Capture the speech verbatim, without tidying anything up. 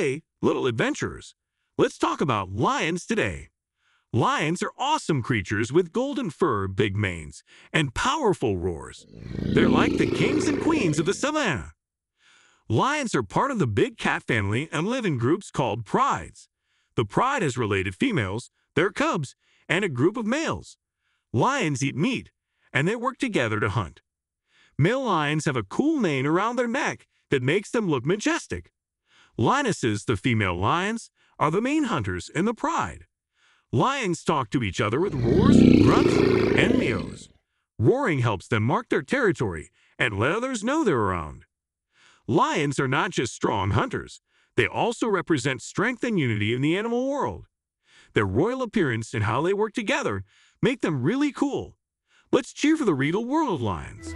Hey, little adventurers, let's talk about lions today. Lions are awesome creatures with golden fur, big manes, and powerful roars. They're like the kings and queens of the savannah. Lions are part of the big cat family and live in groups called prides. The pride has related females, their cubs, and a group of males. Lions eat meat, and they work together to hunt. Male lions have a cool mane around their neck that makes them look majestic. Lionesses, the female lions, are the main hunters in the pride. Lions talk to each other with roars, grunts, and meows. Roaring helps them mark their territory and let others know they're around. Lions are not just strong hunters. They also represent strength and unity in the animal world. Their royal appearance and how they work together make them really cool. Let's cheer for the real world lions.